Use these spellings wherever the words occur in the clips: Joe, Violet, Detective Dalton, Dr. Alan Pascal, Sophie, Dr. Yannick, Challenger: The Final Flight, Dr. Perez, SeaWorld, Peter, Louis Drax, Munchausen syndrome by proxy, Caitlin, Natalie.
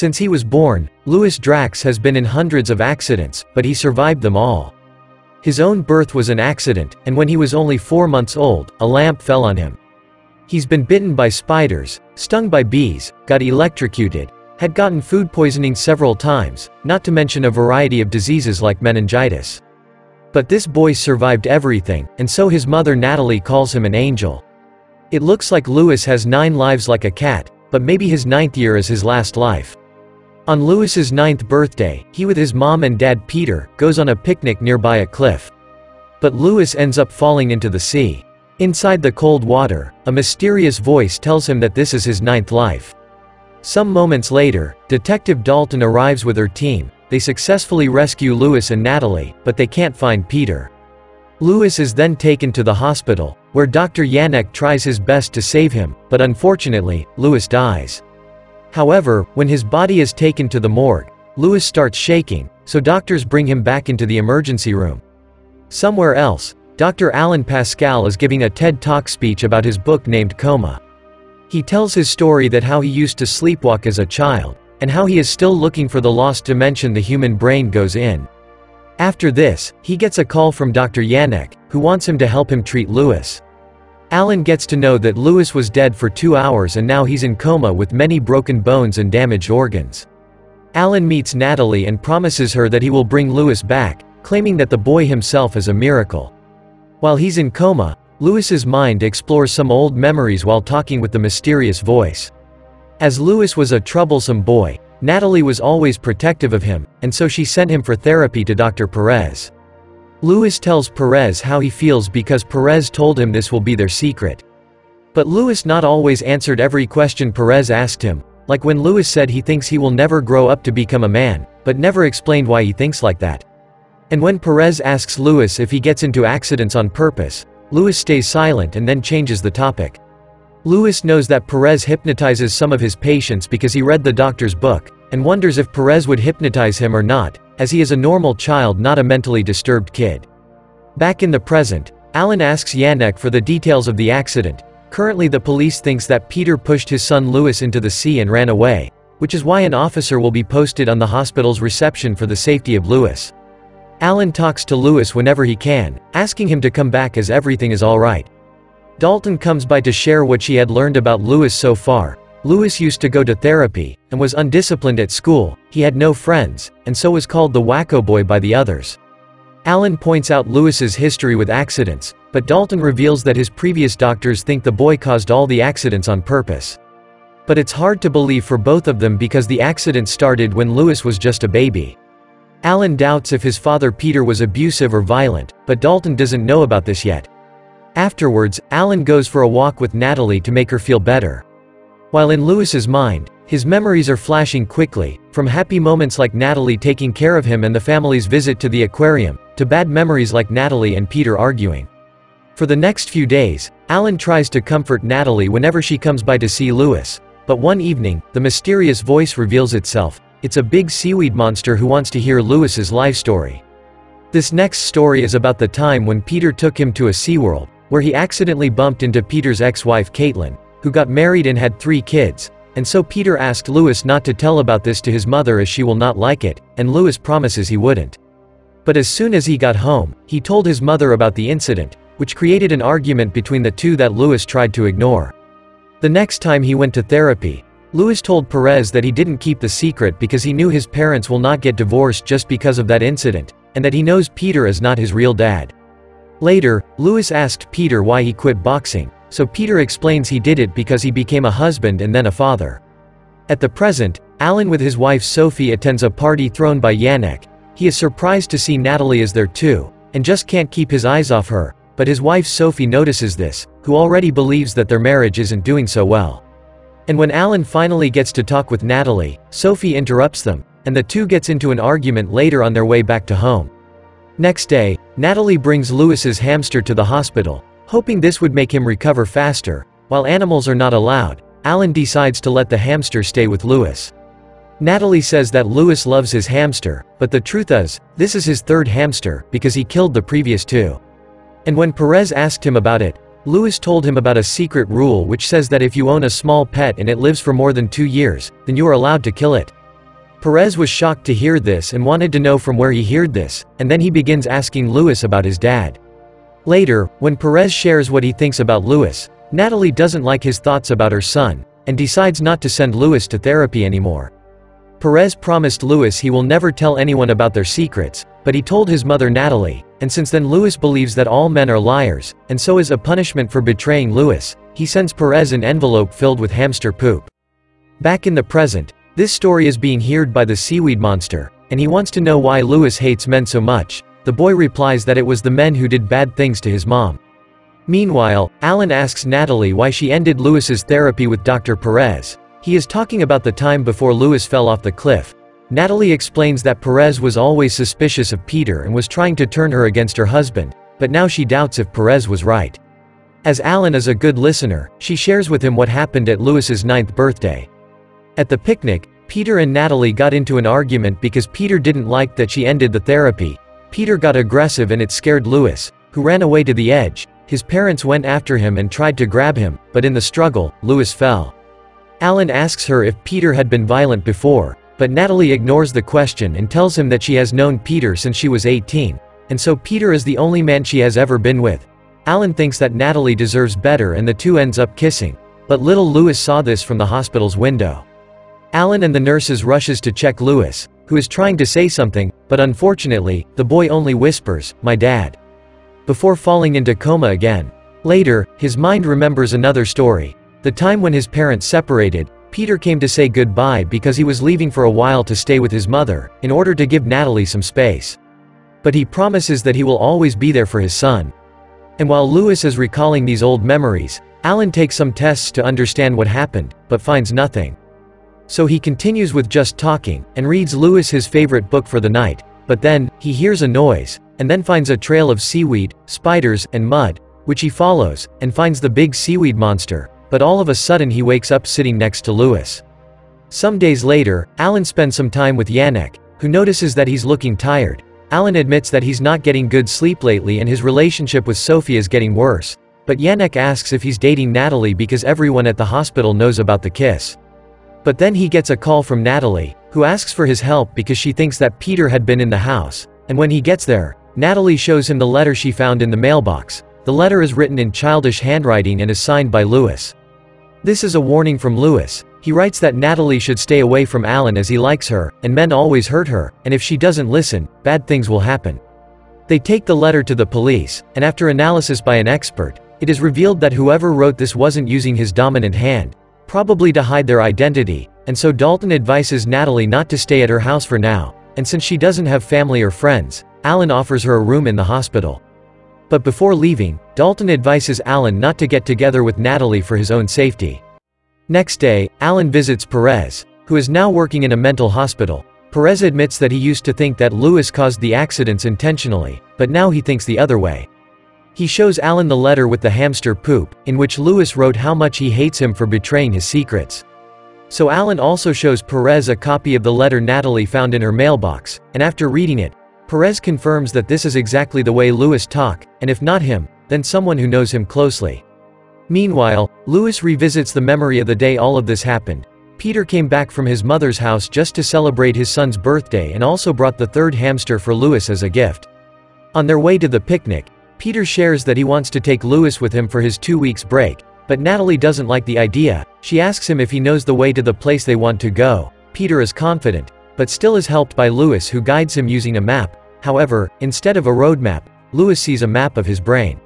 Since he was born, Louis Drax has been in hundreds of accidents, but he survived them all. His own birth was an accident, and when he was only 4 months old, a lamp fell on him. He's been bitten by spiders, stung by bees, got electrocuted, had gotten food poisoning several times, not to mention a variety of diseases like meningitis. But this boy survived everything, and so his mother Natalie calls him an angel. It looks like Louis has 9 lives like a cat, but maybe his 9th year is his last life. On Louis's 9th birthday, he with his mom and dad Peter, goes on a picnic nearby a cliff. But Louis ends up falling into the sea. Inside the cold water, a mysterious voice tells him that this is his 9th life. Some moments later, Detective Dalton arrives with her team. They successfully rescue Louis and Natalie, but they can't find Peter. Louis is then taken to the hospital, where Dr. Yannick tries his best to save him, but unfortunately, Louis dies. However, when his body is taken to the morgue, Louis starts shaking, so doctors bring him back into the emergency room. Somewhere else, Dr. Alan Pascal is giving a TED Talk speech about his book named Coma. He tells his story that how he used to sleepwalk as a child, and how he is still looking for the lost dimension the human brain goes in. After this, he gets a call from Dr. Yannick, who wants him to help him treat Louis. Alan gets to know that Louis was dead for 2 hours and now he's in coma with many broken bones and damaged organs. Alan meets Natalie and promises her that he will bring Louis back, claiming that the boy himself is a miracle. While he's in coma, Louis's mind explores some old memories while talking with the mysterious voice. As Louis was a troublesome boy, Natalie was always protective of him, and so she sent him for therapy to Dr. Perez. Louis tells Perez how he feels because Perez told him this will be their secret. But Louis not always answered every question Perez asked him, like when Louis said he thinks he will never grow up to become a man, but never explained why he thinks like that. And when Perez asks Louis if he gets into accidents on purpose, Louis stays silent and then changes the topic. Louis knows that Perez hypnotizes some of his patients because he read the doctor's book, and wonders if Perez would hypnotize him or not, as he is a normal child, not a mentally disturbed kid. Back in the present, Alan asks Yannick for the details of the accident. Currently the police thinks that Peter pushed his son Louis into the sea and ran away, which is why an officer will be posted on the hospital's reception for the safety of Louis. Alan talks to Louis whenever he can, asking him to come back as everything is alright. Dalton comes by to share what she had learned about Louis so far. Louis used to go to therapy, and was undisciplined at school, he had no friends, and so was called the wacko boy by the others. Alan points out Louis's history with accidents, but Dalton reveals that his previous doctors think the boy caused all the accidents on purpose. But it's hard to believe for both of them because the accident started when Louis was just a baby. Alan doubts if his father Peter was abusive or violent, but Dalton doesn't know about this yet. Afterwards, Alan goes for a walk with Natalie to make her feel better. While in Louis's mind, his memories are flashing quickly, from happy moments like Natalie taking care of him and the family's visit to the aquarium, to bad memories like Natalie and Peter arguing. For the next few days, Alan tries to comfort Natalie whenever she comes by to see Louis, but one evening, the mysterious voice reveals itself. It's a big seaweed monster who wants to hear Louis's life story. This next story is about the time when Peter took him to a SeaWorld, where he accidentally bumped into Peter's ex-wife Caitlin, who got married and had 3 kids, and so Peter asked Louis not to tell about this to his mother as she will not like it, and Louis promises he wouldn't. But as soon as he got home, he told his mother about the incident, which created an argument between the two that Louis tried to ignore. The next time he went to therapy, Louis told Perez that he didn't keep the secret because he knew his parents will not get divorced just because of that incident, and that he knows Peter is not his real dad. Later, Louis asked Peter why he quit boxing, so Peter explains he did it because he became a husband and then a father. At the present, Alan with his wife Sophie attends a party thrown by Yannick. He is surprised to see Natalie is there too, and just can't keep his eyes off her, but his wife Sophie notices this, who already believes that their marriage isn't doing so well. And when Alan finally gets to talk with Natalie, Sophie interrupts them, and the two gets into an argument later on their way back to home. Next day, Natalie brings Louis's hamster to the hospital, hoping this would make him recover faster. While animals are not allowed, Alan decides to let the hamster stay with Louis. Natalie says that Louis loves his hamster, but the truth is, this is his 3rd hamster, because he killed the previous 2. And when Perez asked him about it, Louis told him about a secret rule which says that if you own a small pet and it lives for more than 2 years, then you are allowed to kill it, Perez was shocked to hear this and wanted to know from where he heard this, and then he begins asking Louis about his dad. Later, when Perez shares what he thinks about Louis, Natalie doesn't like his thoughts about her son, and decides not to send Louis to therapy anymore. Perez promised Louis he will never tell anyone about their secrets, but he told his mother Natalie, and since then Louis believes that all men are liars, and so as a punishment for betraying Louis, he sends Perez an envelope filled with hamster poop. Back in the present, this story is being heard by the seaweed monster, and he wants to know why Louis hates men so much. The boy replies that it was the men who did bad things to his mom. Meanwhile, Alan asks Natalie why she ended Louis's therapy with Dr. Perez. He is talking about the time before Louis fell off the cliff. Natalie explains that Perez was always suspicious of Peter and was trying to turn her against her husband, but now she doubts if Perez was right. As Alan is a good listener, she shares with him what happened at Louis's 9th birthday. At the picnic, Peter and Natalie got into an argument because Peter didn't like that she ended the therapy. Peter got aggressive and it scared Louis, who ran away to the edge. His parents went after him and tried to grab him, but in the struggle, Louis fell. Alan asks her if Peter had been violent before, but Natalie ignores the question and tells him that she has known Peter since she was 18, and so Peter is the only man she has ever been with. Alan thinks that Natalie deserves better and the two ends up kissing, but little Louis saw this from the hospital's window. Alan and the nurses rushes to check Louis, who is trying to say something, but unfortunately, the boy only whispers, "My dad," before falling into coma again. Later, his mind remembers another story, the time when his parents separated. Peter came to say goodbye because he was leaving for a while to stay with his mother, in order to give Natalie some space. But he promises that he will always be there for his son. And while Louis is recalling these old memories, Alan takes some tests to understand what happened, but finds nothing. So he continues with just talking, and reads Louis his favorite book for the night, but then, he hears a noise, and then finds a trail of seaweed, spiders, and mud, which he follows, and finds the big seaweed monster, but all of a sudden he wakes up sitting next to Louis. Some days later, Alan spends some time with Yannick, who notices that he's looking tired. Alan admits that he's not getting good sleep lately and his relationship with Sophie is getting worse, but Yannick asks if he's dating Natalie because everyone at the hospital knows about the kiss. But then he gets a call from Natalie, who asks for his help because she thinks that Peter had been in the house, and when he gets there, Natalie shows him the letter she found in the mailbox. The letter is written in childish handwriting and is signed by Louis. This is a warning from Louis. He writes that Natalie should stay away from Alan as he likes her, and men always hurt her, and if she doesn't listen, bad things will happen. They take the letter to the police, and after analysis by an expert, it is revealed that whoever wrote this wasn't using his dominant hand, probably to hide their identity, and so Dalton advises Natalie not to stay at her house for now, and since she doesn't have family or friends, Alan offers her a room in the hospital. But before leaving, Dalton advises Alan not to get together with Natalie for his own safety. Next day, Alan visits Perez, who is now working in a mental hospital. Perez admits that he used to think that Louis caused the accidents intentionally, but now he thinks the other way. He shows Alan the letter with the hamster poop, in which Louis wrote how much he hates him for betraying his secrets. So Alan also shows Perez a copy of the letter Natalie found in her mailbox, and after reading it, Perez confirms that this is exactly the way Louis talks, and if not him, then someone who knows him closely. Meanwhile, Louis revisits the memory of the day all of this happened. Peter came back from his mother's house just to celebrate his son's birthday and also brought the third hamster for Louis as a gift. On their way to the picnic, Peter shares that he wants to take Louis with him for his 2 weeks break, but Natalie doesn't like the idea. She asks him if he knows the way to the place they want to go. Peter is confident, but still is helped by Louis, who guides him using a map. However, instead of a roadmap, Louis sees a map of his brain.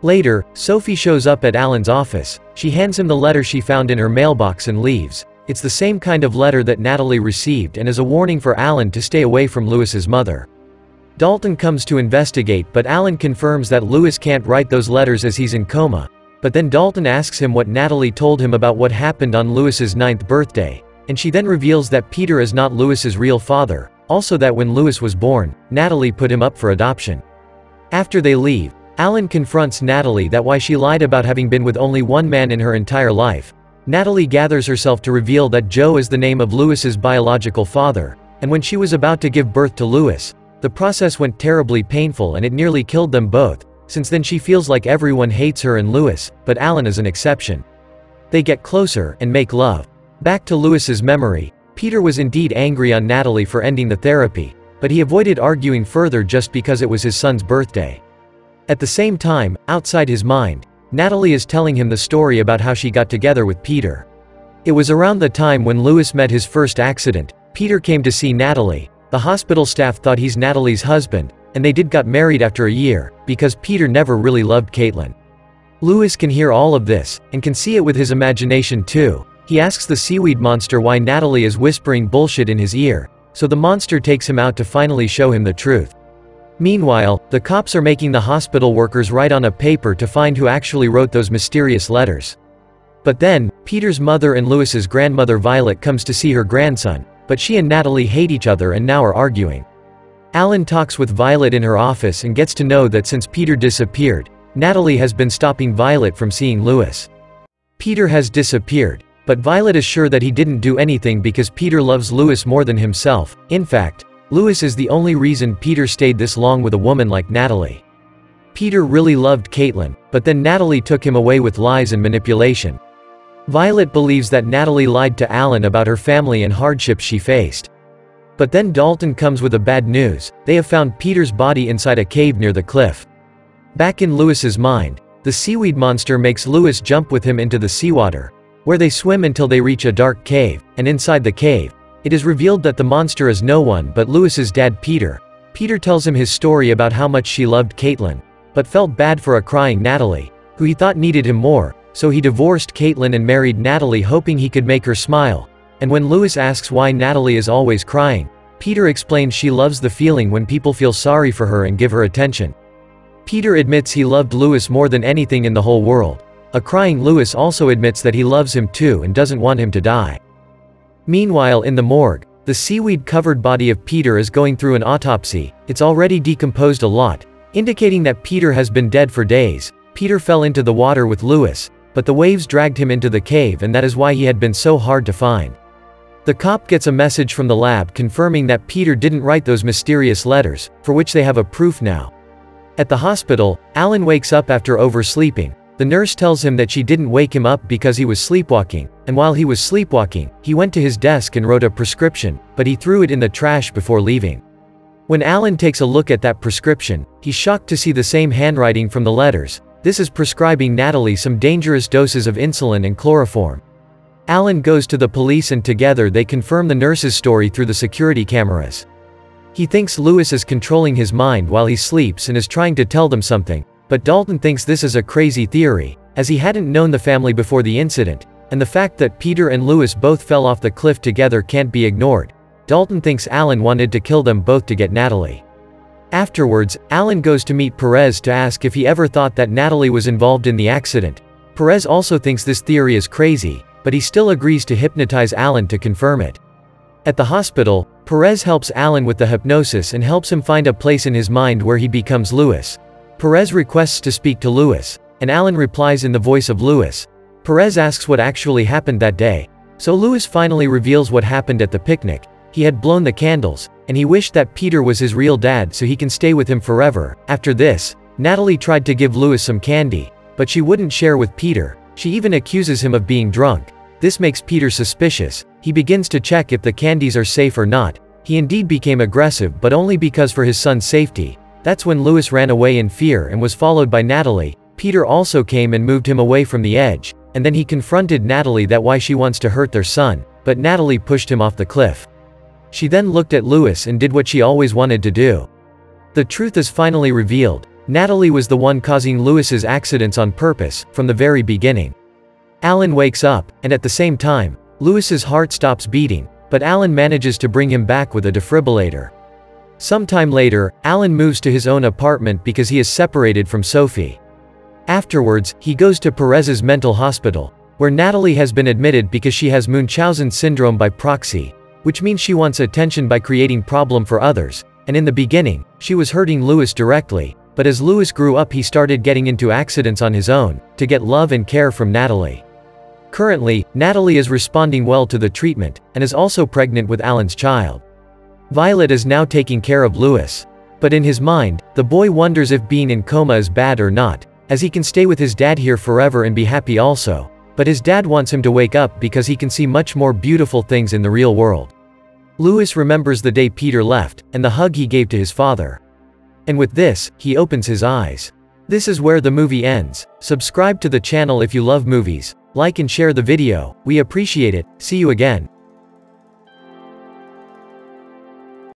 Later, Sophie shows up at Alan's office. She hands him the letter she found in her mailbox and leaves. It's the same kind of letter that Natalie received and is a warning for Alan to stay away from Louis's mother. Dalton comes to investigate, but Alan confirms that Louis can't write those letters as he's in coma, but then Dalton asks him what Natalie told him about what happened on Louis's 9th birthday, and she then reveals that Peter is not Louis's real father, also that when Louis was born, Natalie put him up for adoption. After they leave, Alan confronts Natalie that why she lied about having been with only one man in her entire life. Natalie gathers herself to reveal that Joe is the name of Louis's biological father, and when she was about to give birth to Louis, the process went terribly painful and it nearly killed them both. Since then she feels like everyone hates her and Louis, but Alan is an exception. They get closer and make love. Back to Louis's memory, Peter was indeed angry on Natalie for ending the therapy, but he avoided arguing further just because it was his son's birthday. At the same time, outside his mind, Natalie is telling him the story about how she got together with Peter. It was around the time when Louis met his first accident. Peter came to see Natalie. The hospital staff thought he's Natalie's husband, and they got married after a year, because Peter never really loved Caitlin. Louis can hear all of this, and can see it with his imagination too. He asks the seaweed monster why Natalie is whispering bullshit in his ear, so the monster takes him out to finally show him the truth. Meanwhile, the cops are making the hospital workers write on a paper to find who actually wrote those mysterious letters. But then, Peter's mother and Louis's grandmother Violet comes to see her grandson, but she and Natalie hate each other and now are arguing. Alan talks with Violet in her office and gets to know that since Peter disappeared, Natalie has been stopping Violet from seeing Louis. Peter has disappeared, but Violet is sure that he didn't do anything because Peter loves Louis more than himself. In fact, Louis is the only reason Peter stayed this long with a woman like Natalie. Peter really loved Caitlin, but then Natalie took him away with lies and manipulation. Violet believes that Natalie lied to Alan about her family and hardships she faced. But then Dalton comes with the bad news. They have found Peter's body inside a cave near the cliff. Back in Louis's mind, the seaweed monster makes Louis jump with him into the seawater, where they swim until they reach a dark cave, and inside the cave, it is revealed that the monster is no one but Louis's dad Peter. Peter tells him his story about how much she loved Caitlin, but felt bad for a crying Natalie, who he thought needed him more, so he divorced Caitlin and married Natalie hoping he could make her smile. And when Louis asks why Natalie is always crying, Peter explains she loves the feeling when people feel sorry for her and give her attention. Peter admits he loved Louis more than anything in the whole world. A crying Louis also admits that he loves him too and doesn't want him to die. Meanwhile, in the morgue, the seaweed-covered body of Peter is going through an autopsy. It's already decomposed a lot, indicating that Peter has been dead for days. Peter fell into the water with Louis, but the waves dragged him into the cave, and that is why he had been so hard to find. The cop gets a message from the lab confirming that Peter didn't write those mysterious letters, for which they have a proof now. At the hospital, Alan wakes up after oversleeping. The nurse tells him that she didn't wake him up because he was sleepwalking, and while he was sleepwalking, he went to his desk and wrote a prescription, but he threw it in the trash before leaving. When Alan takes a look at that prescription, he's shocked to see the same handwriting from the letters. This is prescribing Natalie some dangerous doses of insulin and chloroform. Alan goes to the police and together they confirm the nurse's story through the security cameras. He thinks Louis is controlling his mind while he sleeps and is trying to tell them something, but Dalton thinks this is a crazy theory, as he hadn't known the family before the incident, and the fact that Peter and Louis both fell off the cliff together can't be ignored. Dalton thinks Alan wanted to kill them both to get Natalie. Afterwards, Alan goes to meet Perez to ask if he ever thought that Natalie was involved in the accident. Perez also thinks this theory is crazy, but he still agrees to hypnotize Alan to confirm it. At the hospital, Perez helps Alan with the hypnosis and helps him find a place in his mind where he becomes Louis. Perez requests to speak to Louis, and Alan replies in the voice of Louis. Perez asks what actually happened that day, so Louis finally reveals what happened at the picnic. He had blown the candles, and he wished that Peter was his real dad so he can stay with him forever. After this, Natalie tried to give Louis some candy, but she wouldn't share with Peter. She even accuses him of being drunk. This makes Peter suspicious. He begins to check if the candies are safe or not. He indeed became aggressive, but only because for his son's safety. That's when Louis ran away in fear and was followed by Natalie. Peter also came and moved him away from the edge, and then he confronted Natalie that why she wants to hurt their son, but Natalie pushed him off the cliff. She then looked at Louis and did what she always wanted to do. The truth is finally revealed. Natalie was the one causing Louis's accidents on purpose, from the very beginning. Alan wakes up, and at the same time, Louis's heart stops beating, but Alan manages to bring him back with a defibrillator. Sometime later, Alan moves to his own apartment because he is separated from Sophie. Afterwards, he goes to Perez's mental hospital, where Natalie has been admitted because she has Munchausen syndrome by proxy, which means she wants attention by creating problems for others, and in the beginning, she was hurting Louis directly, but as Louis grew up he started getting into accidents on his own, to get love and care from Natalie. Currently, Natalie is responding well to the treatment, and is also pregnant with Alan's child. Violet is now taking care of Louis. But in his mind, the boy wonders if being in coma is bad or not, as he can stay with his dad here forever and be happy also. but his dad wants him to wake up because he can see much more beautiful things in the real world. Louis remembers the day Peter left, and the hug he gave to his father. And with this, he opens his eyes. This is where the movie ends. Subscribe to the channel if you love movies, like and share the video, we appreciate it, see you again.